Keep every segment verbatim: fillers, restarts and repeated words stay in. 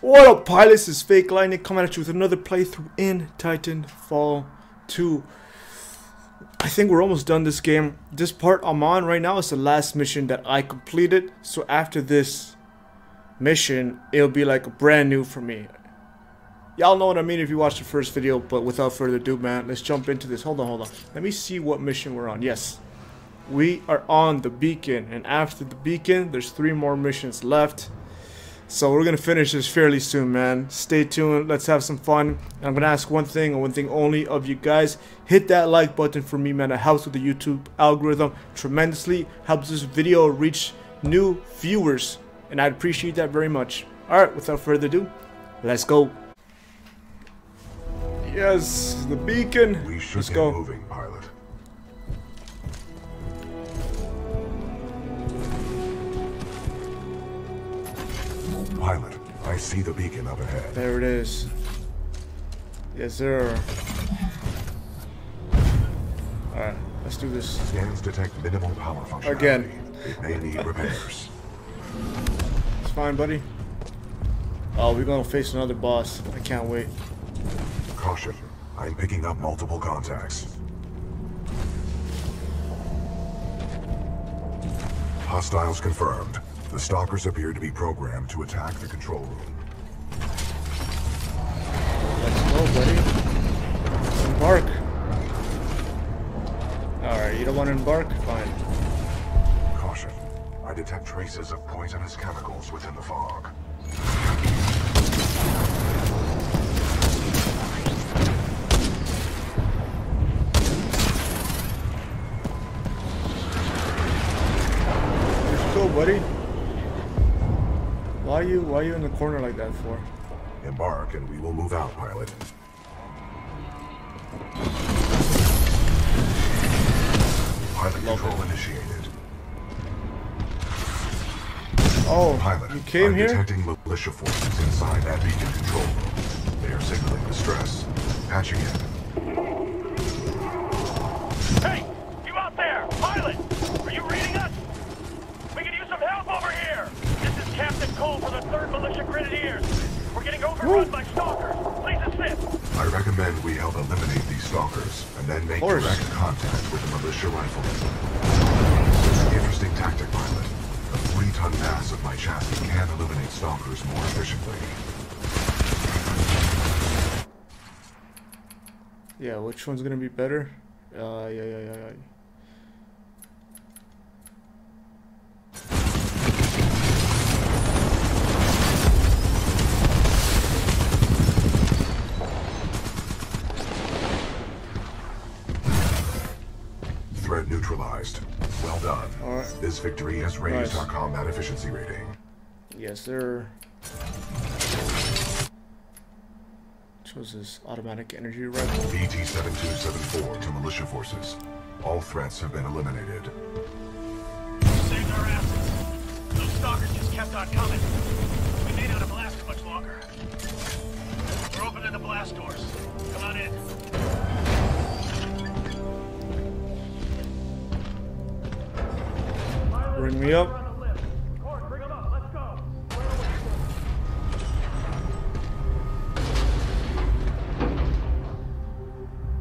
What up, pilots? This is FakeLightnin coming at you with another playthrough in Titanfall two. I think we're almost done this game. This part I'm on right now is the last mission that I completed. So after this mission, it'll be like brand new for me. Y'all know what I mean if you watched the first video, but without further ado, man, let's jump into this. Hold on, hold on. Let me see what mission we're on. Yes, we are on the Beacon. And after the Beacon, there's three more missions left. So we're going to finish this fairly soon, man. Stay tuned. Let's have some fun. And I'm going to ask one thing and one thing only of you guys. Hit that like button for me, man. It helps with the YouTube algorithm tremendously. Helps this video reach new viewers. And I'd appreciate that very much. All right, without further ado, let's go. Yes, the Beacon. We should let's get go. moving, pilot. Pilot, I see the beacon up ahead. There it is. Yes, sir. Alright, let's do this. Scans detect minimal power functionality. Again. It may need repairs. It's fine, buddy. Oh, we're gonna face another boss. I can't wait. Caution. I'm picking up multiple contacts. Hostiles confirmed. The stalkers appear to be programmed to attack the control room. Let's go, buddy. Let's embark. Alright, you don't want to embark? Fine. Caution. I detect traces of poisonous chemicals within the fog. Let's go, buddy. Why are you, why are you in the corner like that for? Embark and we will move out, pilot. Pilot control initiated. Oh, pilot, you came I'm here? detecting militia forces inside that beacon control room. They are signaling distress. Patching in. Hey, you out there, pilot! Are you reading us? We could use some help over here! Captain Cole for the third Militia Grenadiers. We're getting overrun Woo. by stalkers. Please assist. I recommend we help eliminate these stalkers and then make direct contact with the militia riflemen. Interesting tactic, pilot. The three-ton mass of my chassis can eliminate stalkers more efficiently. Yeah, which one's gonna be better? Uh, yeah, yeah, yeah, yeah. Neutralized. Well done. All right. This victory has raised nice. our combat efficiency rating. Yes, sir. Which was this automatic energy rifle? B T seven two seven four to militia forces. All threats have been eliminated. We saved our asses. Those stalkers just kept on coming. We may not have lasted much longer. We're opening the blast doors. Come on in. Bring me up.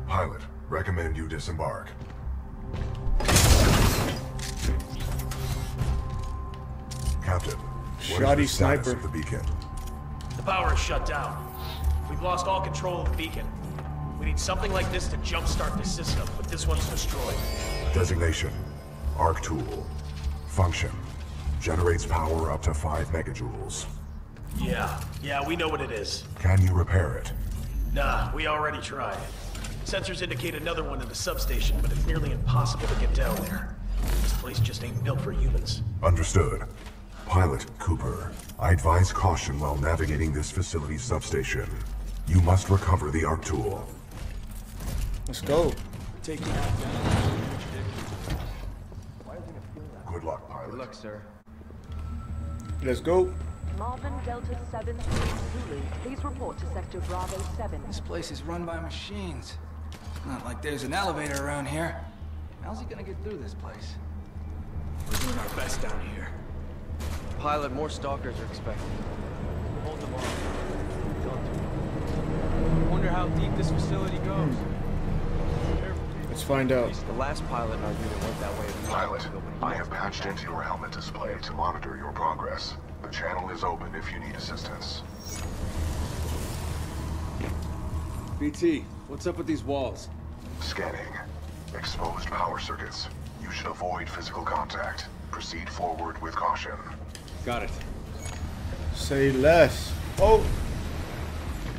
Pilot, recommend you disembark. Captain, what is the status of the beacon? The power is shut down. We've lost all control of the beacon. We need something like this to jumpstart the system, but this one's destroyed. Designation: Arc Tool. Function: generates power up to five megajoules. Yeah, yeah, we know what it is. Can you repair it? Nah, we already tried. Sensors indicate another one in the substation, but it's nearly impossible to get down there. This place just ain't built for humans. Understood. Pilot Cooper, I advise caution while navigating this facility's substation. You must recover the Arc Tool. Let's go. Take it out down. Good luck, pilot. Good luck, sir. Let's go. Marvin Delta seven Zulu, please report to Sector Bravo seven. This place is run by machines. It's not like there's an elevator around here. How's he gonna get through this place? We're doing our best down here. Pilot, more stalkers are expected. Hold them off. how deep this facility goes. Let's find out. The last pilot in our unit went that way. Pilot, I have patched into your helmet display to monitor your progress. The channel is open if you need assistance. B T, what's up with these walls? Scanning. Exposed power circuits. You should avoid physical contact. Proceed forward with caution. Got it. Say less. Oh!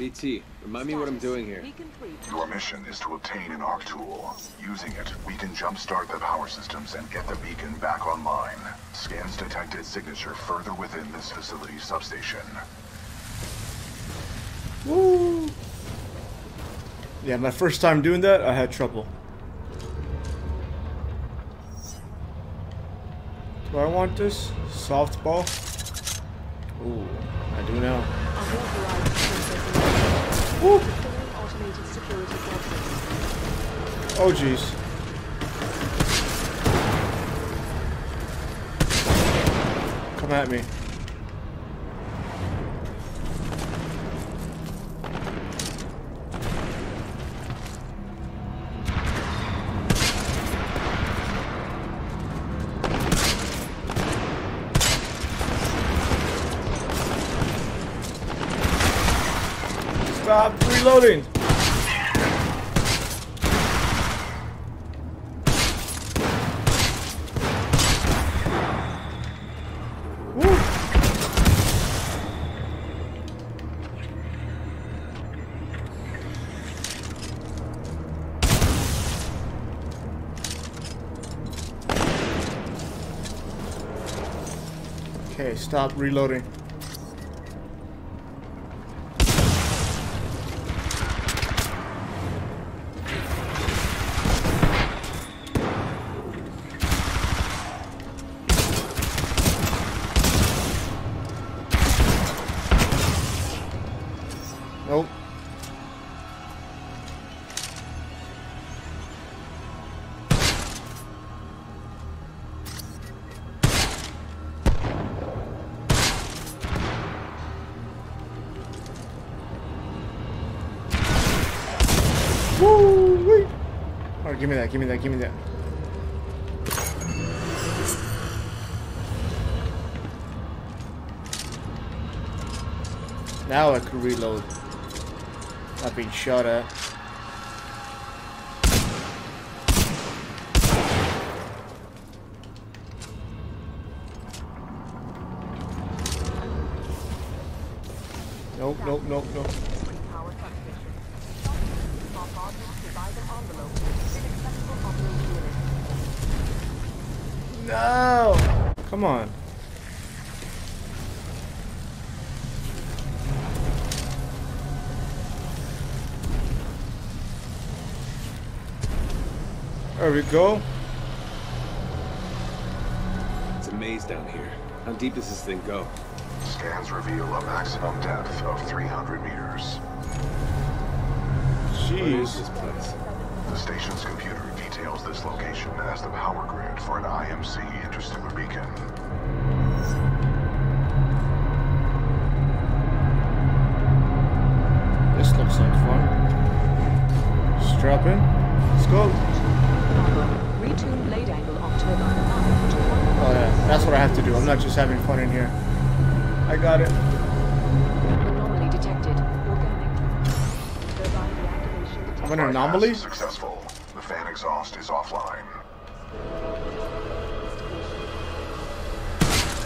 B T, remind me what I'm doing here. Your mission is to obtain an Arc Tool. Using it, we can jumpstart the power systems and get the beacon back online. Scans detected signature further within this facility substation. Woo! Yeah, my first time doing that, I had trouble. Do I want this? Softball? Ooh, I do now. Woo! Oh jeez. Come at me. Stop reloading! Woo. Okay, stop reloading. Give me that, give me that, give me that. Now I can reload. Not being shot at. Nope, nope, nope, nope. No! Come on. There we go. It's a maze down here. How deep does this thing go? Scans reveal a maximum depth of three hundred meters. Jeez. Where is this place? The station's computer details this location as the power grid for an I M C interstellar beacon. This looks like fun. Strap in. Let's go. Oh yeah, that's what I have to do. I'm not just having fun in here. I got it. I'm an anomaly? Successful. The fan exhaust is offline.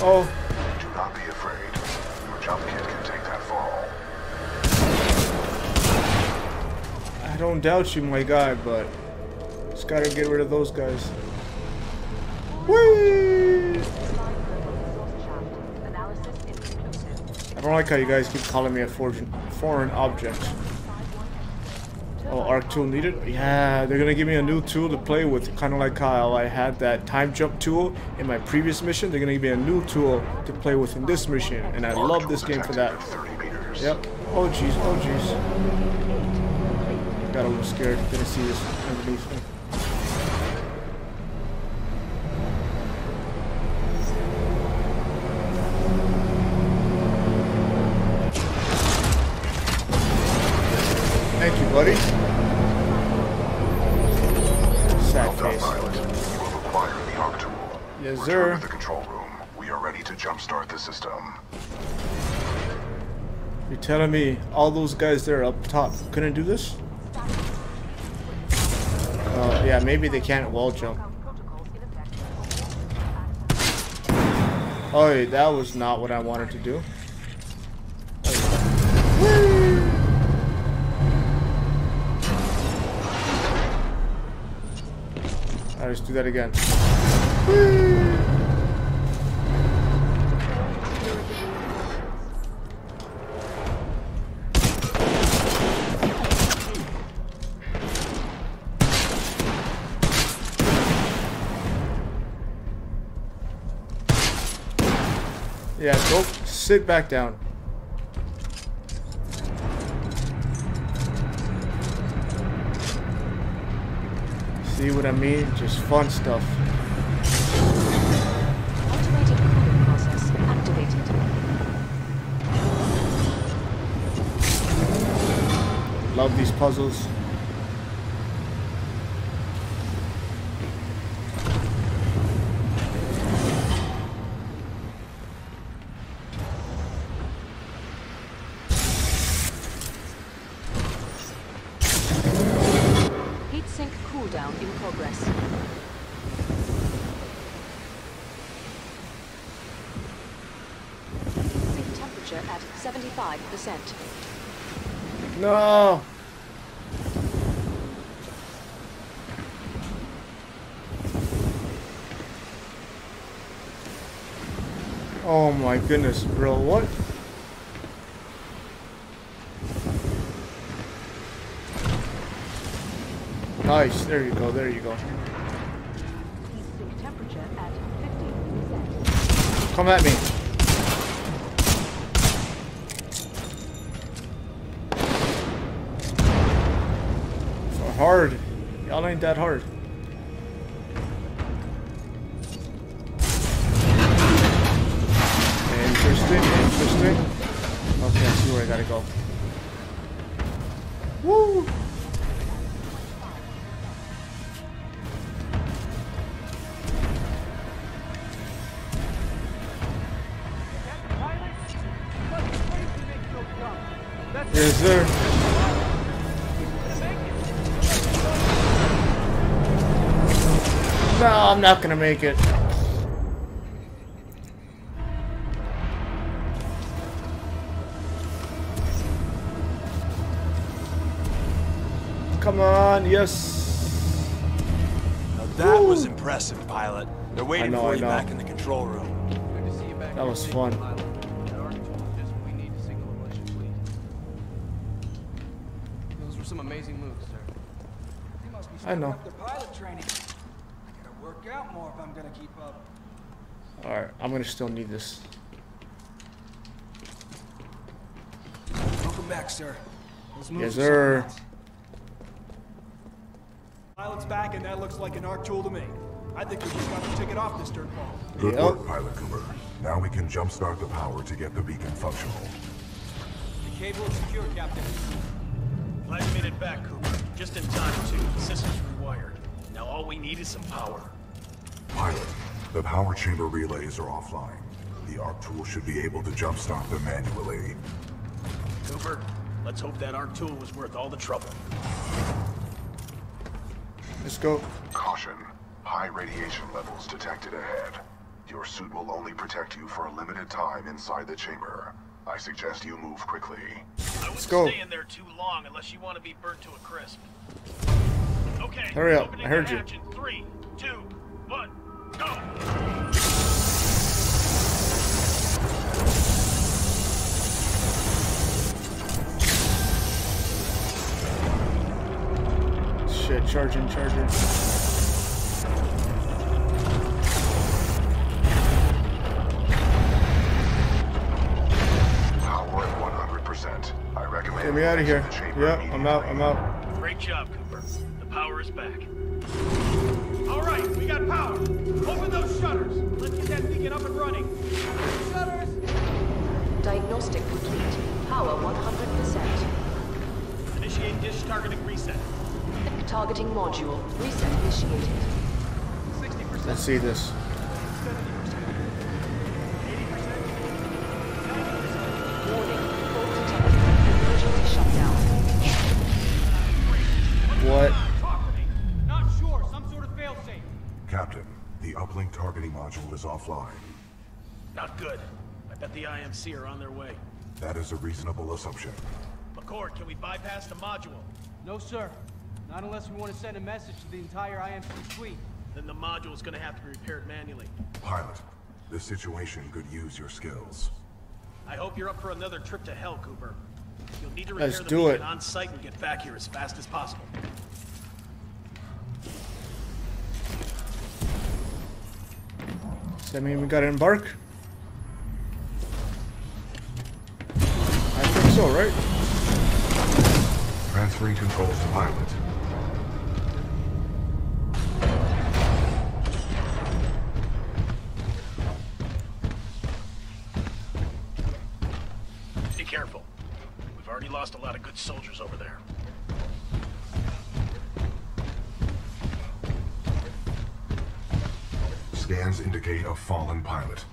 Oh. Do not be afraid. Your jump kit can take that fall. I don't doubt you, my guy, but just gotta get rid of those guys. Whee! I don't like how you guys keep calling me a foreign, foreign object. Oh, Arc Tool needed? Yeah, they're gonna give me a new tool to play with, kind of like how I had that time jump tool in my previous mission. They're gonna give me a new tool to play with in this mission, and I love this game for that. Yep. Oh jeez, oh jeez. I got a little scared. Didn't see this underneath me. Thank you. Worries? Sad face. Pilot. You have acquired the Arc Tool. Yes, Return sir. To the control room. We are ready to jumpstart the system. You're telling me all those guys there up top couldn't do this? Uh, yeah, maybe they can't wall jump. Oh, that was not what I wanted to do. Alright, let's do that again. Yeah, go sit back down. See what I mean? Just fun stuff. Automatic cooling process activated. Love these puzzles. No. Oh my goodness, bro, what? Nice, there you go, there you go. Come at me. Hard. Y'all ain't that hard. Interesting, interesting. Okay, I see where I gotta go. Woo! Yes, sir. No, I'm not gonna make it. Come on, yes. Now that Woo. was impressive, pilot. They're waiting know, for you back in the control room. Good to see you back. That was fun. Those were some amazing moves, sir. I know. Out more if I'm gonna keep up. All right, I'm gonna still need this. Welcome back, sir. Let's move yes, sir. Pilot's back, and that looks like an Arc Tool to me. I think we just got to take it off this dirt ball. Good yep. work, Pilot Cooper. Now we can jumpstart the power to get the beacon functional. The cable is secure, Captain. Glad you made it back, Cooper. Just in time too. The system's rewired. Now all we need is some power. Pilot, the power chamber relays are offline. The Arc Tool should be able to jumpstart them manually. Cooper, let's hope that Arc Tool was worth all the trouble. Let's go. Caution. High radiation levels detected ahead. Your suit will only protect you for a limited time inside the chamber. I suggest you move quickly. I wouldn't stay in there too long unless you want to be burnt to a crisp. Okay, hurry up, I heard you. Three, two, one, go. Shit, charging, charging. Power at one hundred percent. I recommend. Get me out of here. Yep, I'm out, I'm out. Great job, Cooper. Power is back. All right, we got power. Open those shutters. Let's get that beacon up and running. Shutters. Diagnostic complete. Power one hundred percent. Initiate dish targeting reset. Targeting module. Reset initiated. sixty percent. Let's see this. seventy percent. eighty percent. ninety percent. Warning. Fault detected. Emergency shutdown. What? Talk to me. Not sure. Some sort of failsafe. Captain, the uplink targeting module is offline. Not good. I bet the I M C are on their way. That is a reasonable assumption. McCord, can we bypass the module? No, sir. Not unless we want to send a message to the entire I M C suite. Then the module is going to have to be repaired manually. Pilot, this situation could use your skills. I hope you're up for another trip to hell, Cooper. You'll need to repair Let's the do it. on site and get back here as fast as possible. Does that mean we got to embark? I think so, right? Transferring controls to pilot. Lost a lot of good soldiers over there. Scans indicate a fallen pilot.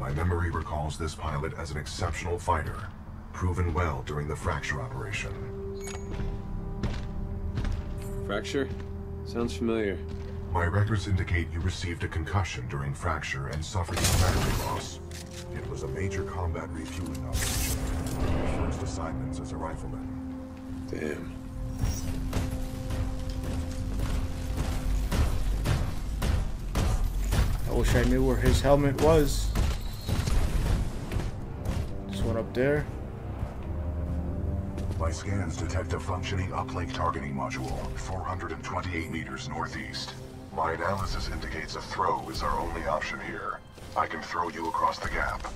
My memory recalls this pilot as an exceptional fighter, proven well during the Fracture operation. Fracture? Sounds familiar. My records indicate you received a concussion during Fracture and suffered some battery loss. It was a major combat refueling operation. Your first assignments as a rifleman. Damn. I wish I knew where his helmet was. This one up there. My scans detect a functioning uplink targeting module, four hundred twenty-eight meters northeast. My analysis indicates a throw is our only option here. I can throw you across the gap.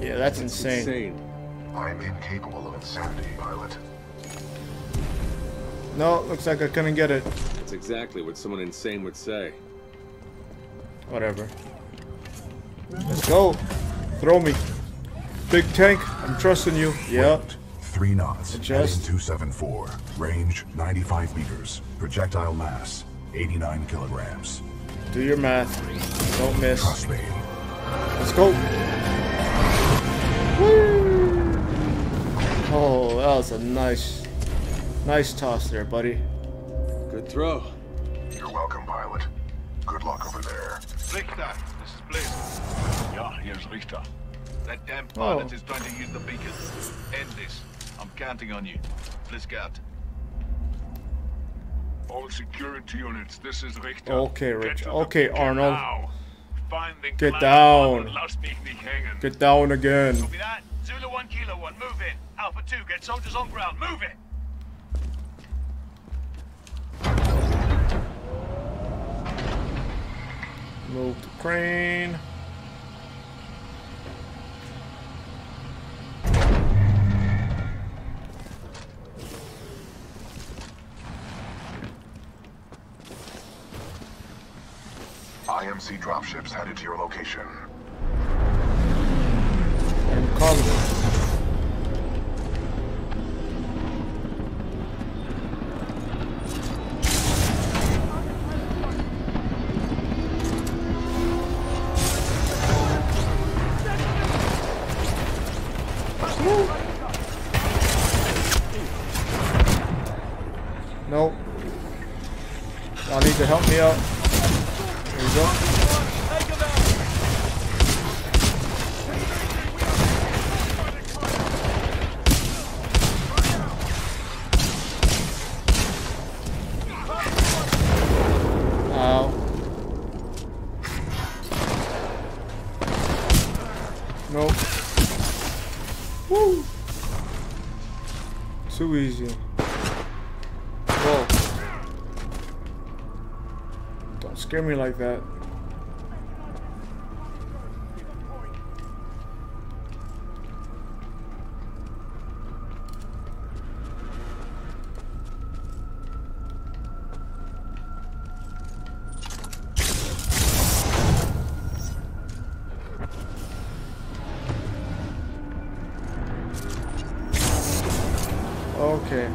Yeah, that's, that's insane. insane. I'm incapable of insanity, pilot. No, looks like I couldn't get it. That's exactly what someone insane would say. Whatever. Let's go. Throw me. Big tank, I'm trusting you. Yep. Three knots. Adjust. two seventy-four. Range ninety-five meters. Projectile mass eighty-nine kilograms. Do your math. Don't miss. Trust me. Let's go. Woo. Oh, that was a nice, nice toss there, buddy. Good throw. You're welcome, pilot. Good luck over there. Richter, this is Blisk. Yeah, here's Richter. That damn pilot oh. is trying to use the beacon. End this. I'm counting on you. Blisk out. All security units, this is Richter. Okay, Richter. Okay, Arnold. Now. Get down. Get down again. Copy that. Zulu one, Kilo one, move in. Alpha two, get soldiers on ground. Move it. Move the crane. I M C dropships headed to your location. I'm calling. No. Y'all need to help me out. There you go. Ow. Nope. Woo. Too easy. Whoa. Don't scare me like that. Okay.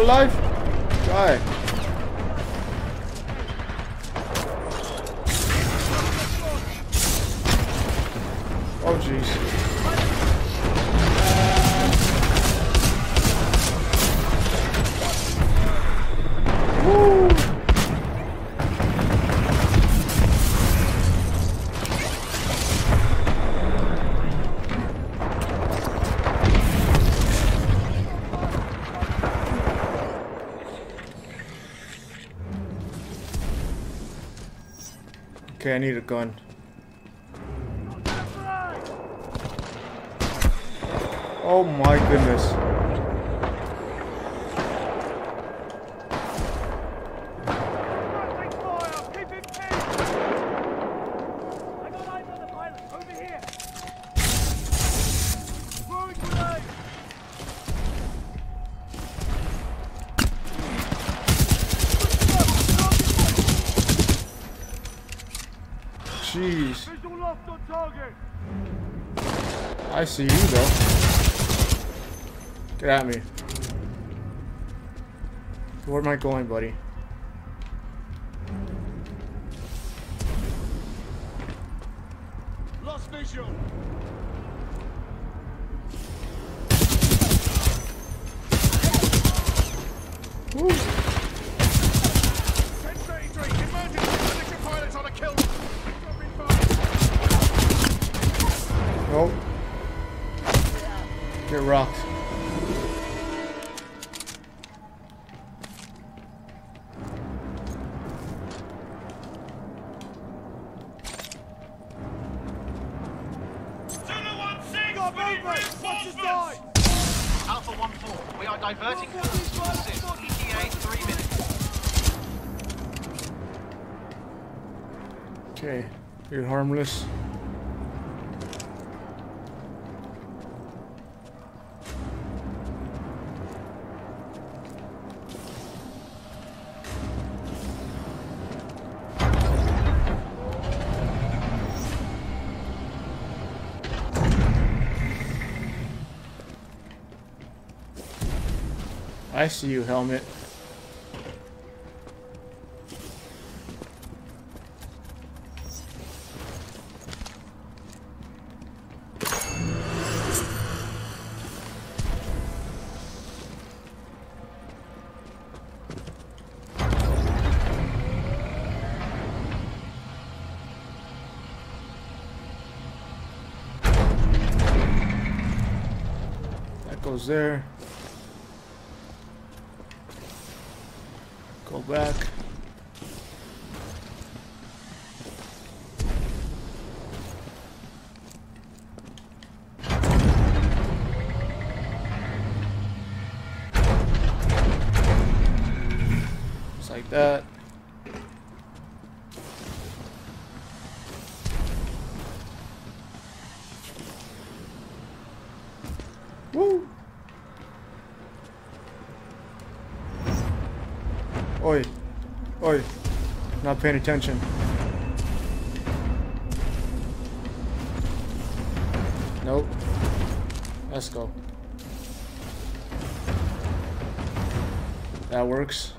Alive? Die. Oh jeez. Woo! Okay, I need a gun. Oh my goodness. Jeez. I see you though. Get at me. Where am I going, buddy? Lost visual. Woo. Oh. Get rocked. Alpha one four. We are diverting to assist. E T A three minutes. Okay, you're harmless. I see you, helmet. That goes there. Go back. Just like that. Woo! Oi, oi, not paying attention. Nope. Let's go. That works.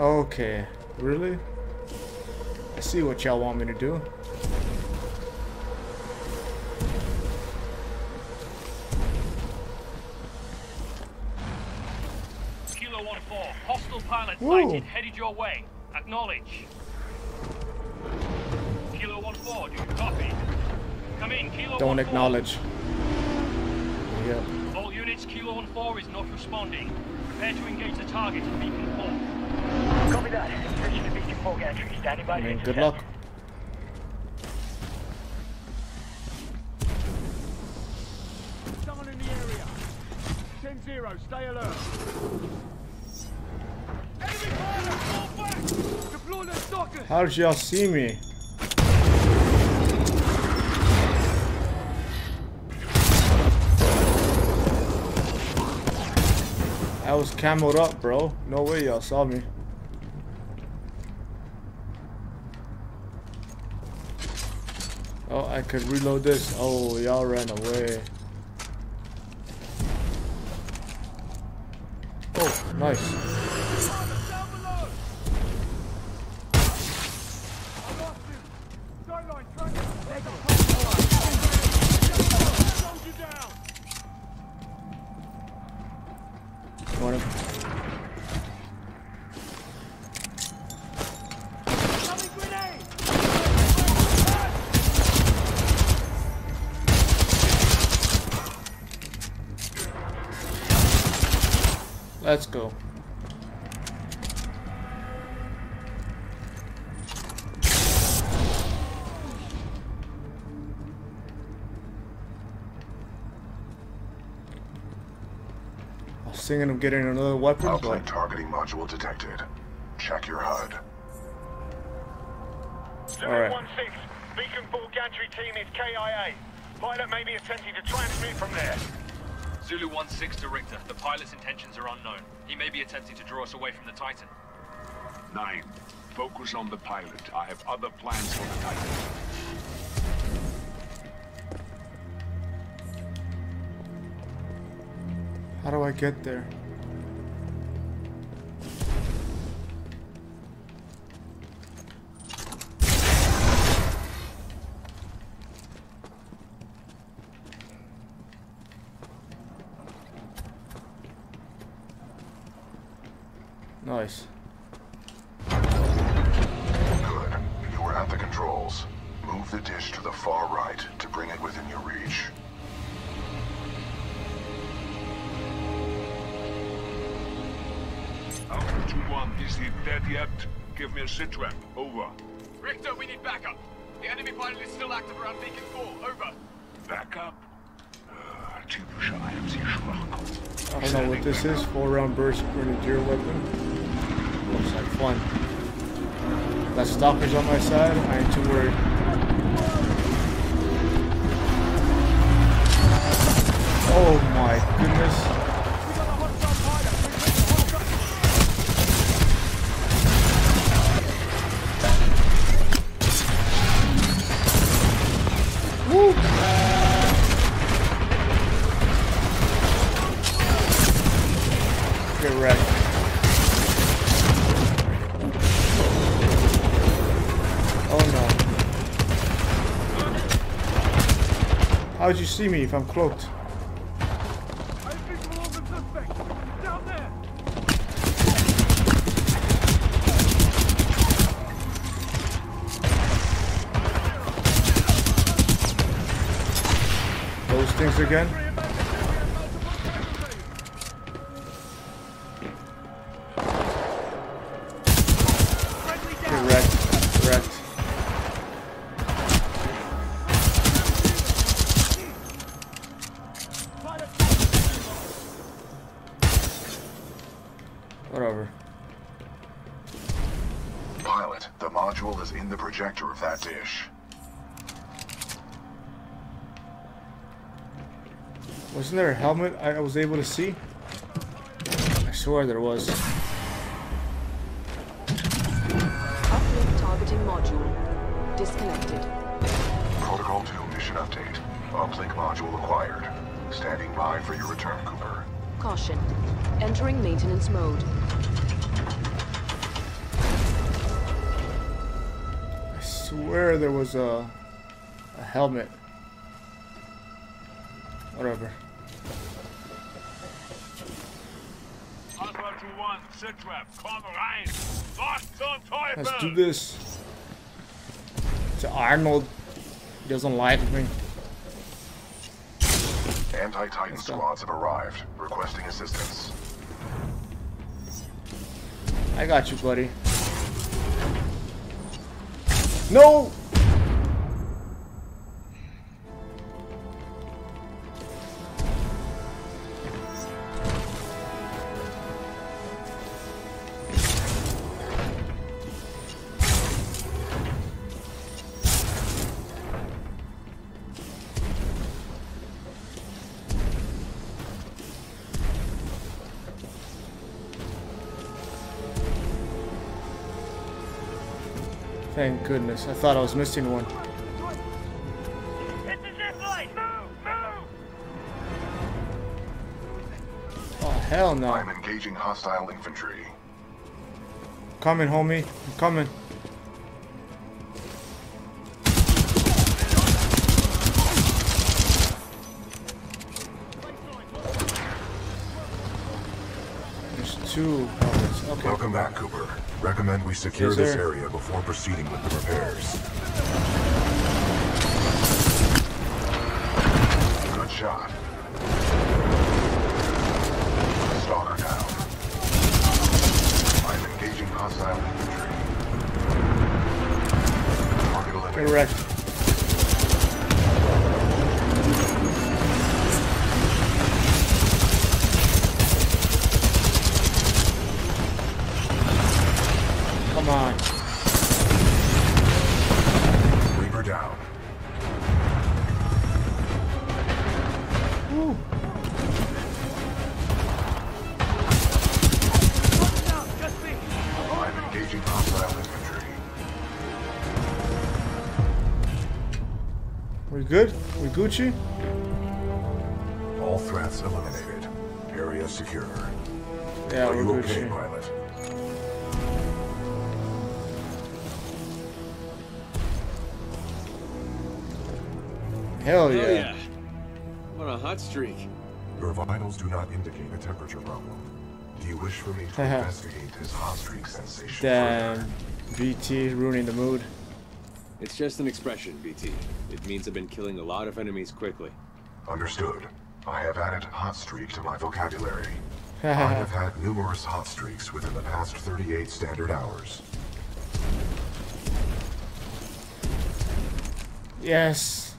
Okay, really? I see what y'all want me to do. Hostile pilot sighted, headed your way. Acknowledge. Kilo one four, do you copy? Come in, Kilo. Don't acknowledge. Yep. All units, Kilo one four is not responding. Prepare to engage the target at Beacon four. Copy that. Reach the Beacon four gantry. Standing by. I mean, good luck. Someone in the area. Ten zero. Stay alert. How did y'all see me? I was camoed up, bro. No way y'all saw me. Oh, I could reload this. Oh, y'all ran away. Oh, nice. Let's go. I was thinking of getting another weapon. Outlet targeting module detected. Check your H U D. seven one six, right. Beacon four gantry team is K I A. Pilot may be attempting to transmit from there. Zulu one six to Richter. The pilot's intentions are unknown. He may be attempting to draw us away from the Titan. nine. Focus on the pilot. I have other plans for the Titan. How do I get there? Nice. Good. You were at the controls. Move the dish to the far right to bring it within your reach. Alpha two one, is he dead yet? Give me a sitrep. Over. Richter, we need backup. The enemy pilot is still active around Beacon four. Over. Backup? I don't know what this is. Four round burst grenadier weapon. Looks like fun. That stopper's on my side. I ain't too worried. Oh my goodness. How'd you see me if I'm cloaked? Those things again? Whatever. Pilot, the module is in the projector of that dish. Wasn't there a helmet I was able to see? I swear there was. Uplink targeting module disconnected. Protocol two mission update. Uplink module acquired. Standing by for your return, Cooper. Caution. Entering maintenance mode. I swear there was a, a helmet. Whatever. Let's do this. So Arnold doesn't like me. Anti-Titan squads have arrived, requesting assistance. I got you, buddy. No! Thank goodness. I thought I was missing one. It's a zip light. Move, move. Oh, hell no. I'm engaging hostile infantry. Coming, homie. I'm coming. There's two. Oh, okay. Welcome back, Cooper. Recommend we secure yes, this area before proceeding with the repairs. Good shot. Stalker down. I'm engaging hostile infantry. Target eliminated. Good? We Gucci? All threats eliminated. Area secure. Yeah, we're Gucci. Are you okay, pilot? Hell yeah. Hell yeah. I'm on a hot streak. Your vitals do not indicate a temperature problem. Do you wish for me to investigate this hot streak sensation? Damn. B T ruining the mood. It's just an expression, B T. It means I've been killing a lot of enemies quickly. Understood. I have added hot streak to my vocabulary. I have had numerous hot streaks within the past thirty-eight standard hours. Yes.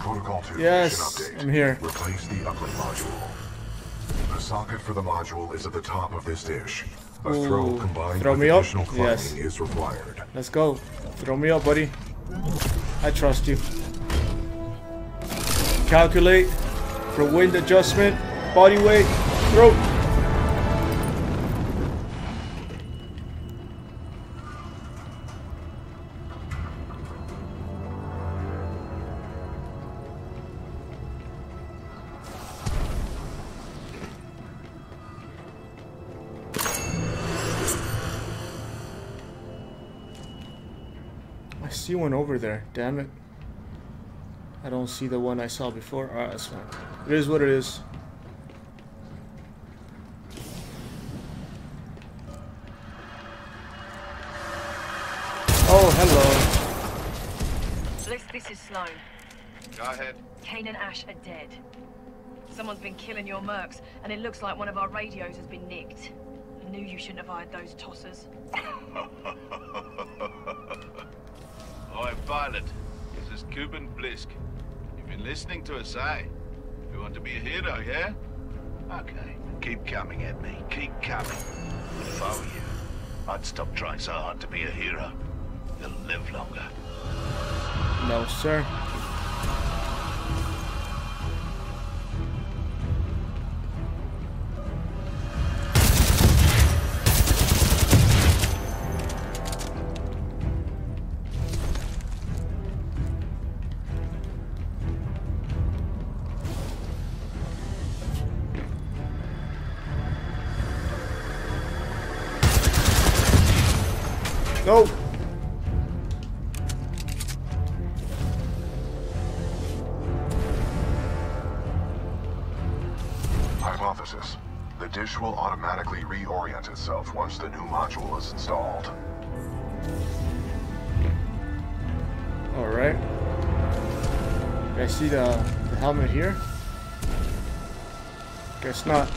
Protocol two. Yes. Mission update. I'm here. Replace the uplink module. The socket for the module is at the top of this dish. A throw Ooh. combined throw with me additional up? climbing yes. is required. Let's go. Throw me up, buddy. I trust you. Calculate for wind adjustment, body weight, throw. See one over there. Damn it! I don't see the one I saw before. Alright, that's fine. It is what it is. Oh, hello. Blisk, this is Sloan. Go ahead. Kane and Ash are dead. Someone's been killing your mercs, and it looks like one of our radios has been nicked. I knew you shouldn't have hired those tossers. Oi, pilot, this is Kuben Blisk. You've been listening to us, eh? You want to be a hero, yeah? Okay, keep coming at me, keep coming. If I were you, I'd stop trying so hard to be a hero. You'll live longer. No, sir. No! Hypothesis. The dish will automatically reorient itself once the new module is installed. Alright. You guys see the, the helmet here? Guess not.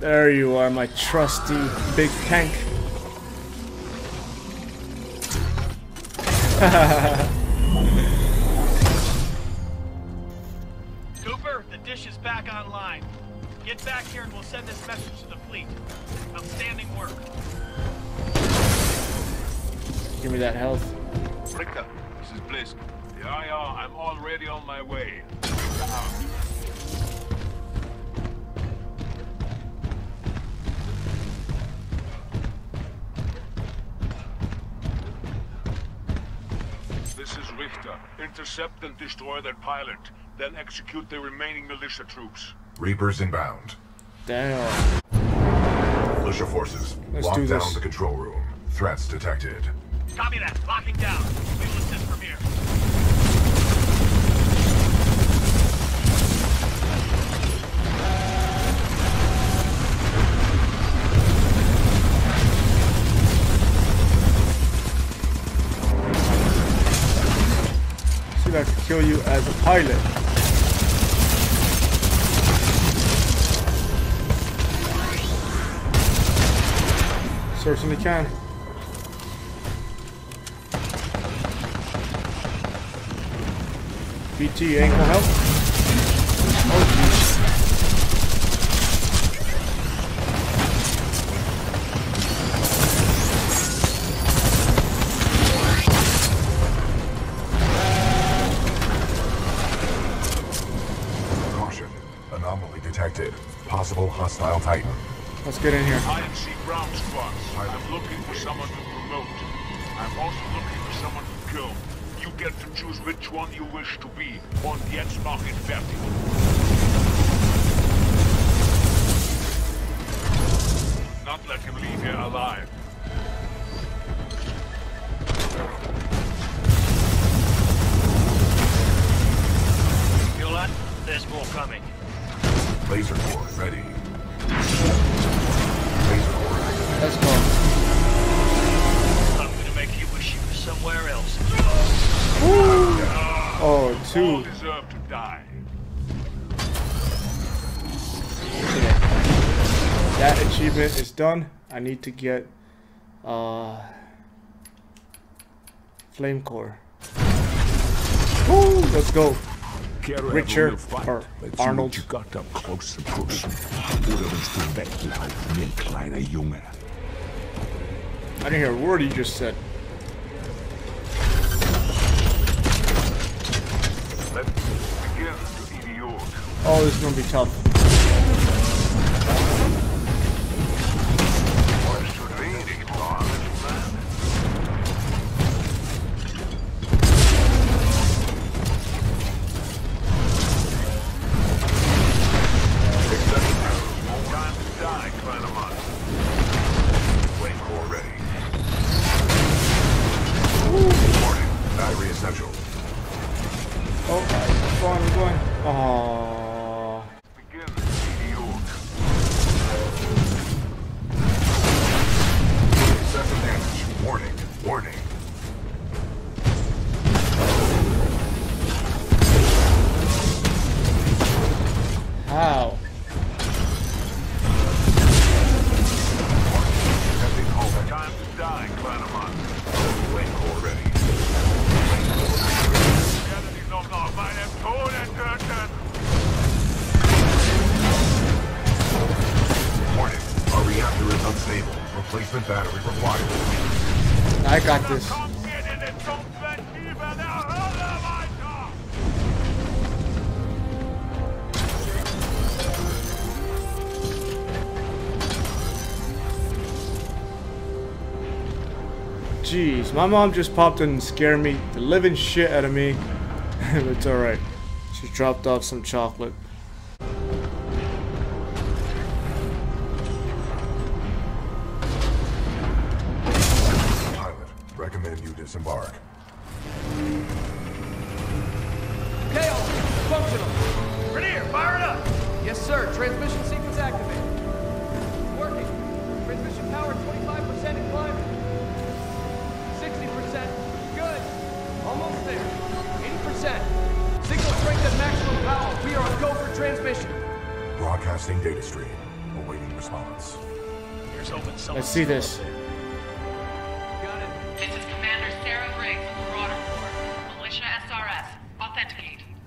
There you are, my trusty big tank. Cooper, the dish is back online. Get back here and we'll send this message to the fleet. Outstanding work. Give me that health. Richter, this is Blisk. The I R, I'm already on my way. This is Richter. Intercept and destroy their pilot, then execute the remaining militia troops. Reapers inbound. Damn. Militia forces, Let's lock do down this. the control room. Threats detected. Copy that. Locking down. We will assist from here. I could kill you as a pilot. Certainly can. B T ain't gonna help. Oh, geez. Possible hostile Titan. Let's get in here. I M C ground squads. I'm looking for someone to promote. I'm also looking for someone to kill. You get to choose which one you wish to be on the Ex-Market Vertigo. Not let him leave here alive. You lot, there's more coming. Laser core ready. Laser core activated. Let's go. I'm gonna make you wish you were somewhere else. Oh, oh two. All deserve to die. Okay. That achievement is done. I need to get uh, flame core. Woo, let's go. Richard or Arnold. You got up close to person. Oder bist du weglaufen, mein kleiner Junge? I didn't hear a word you just said. Let's begin to E D O. Oh, this is gonna be tough. Jeez, my mom just popped in and scared me, the living shit out of me. It's alright. She dropped off some chocolate. disembark. Okay, all functional. Rainier, fire it up. Yes, sir. Transmission sequence activated. Working. Transmission power twenty-five percent and climbing. sixty percent. Good. Almost there. eighty percent. Signal strength at maximum power. We are on go for transmission. Broadcasting data stream. Awaiting response. Here's open. Let's see this.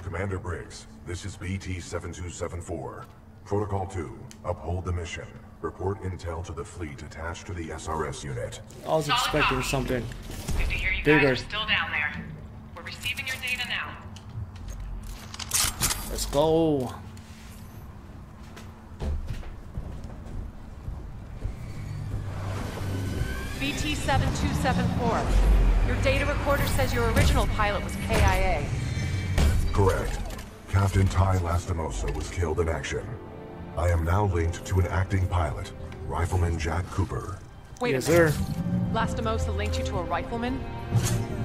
Commander Briggs, this is B T seven two seven four. Protocol two, uphold the mission. Report intel to the fleet attached to the S R S unit. I was expecting something. Good to hear you guys are still down there. We're receiving your data now. Let's go. B T seven two seven four, your data recorder says your original pilot was K I A. Correct. Captain Ty Lastimosa was killed in action. I am now linked to an acting pilot, Rifleman Jack Cooper. Wait yes, a minute. Sir. Lastimosa linked you to a rifleman?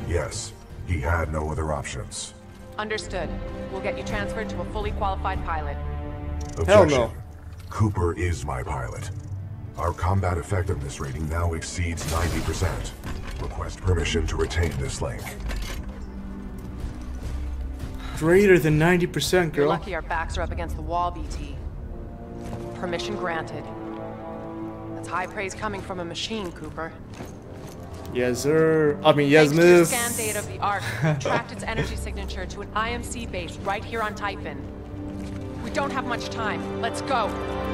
Yes. He had no other options. Understood. We'll get you transferred to a fully qualified pilot. Objection. Hell no. Cooper is my pilot. Our combat effectiveness rating now exceeds ninety percent. Request permission to retain this link. Greater than ninety percent, girl. You're lucky our backs are up against the wall, B T. Permission granted. That's high praise coming from a machine, Cooper. Yes, sir. I mean, yes, miss. Scan data of the Arc tracked its energy signature to an I M C base right here on Typhon. We don't have much time. Let's go.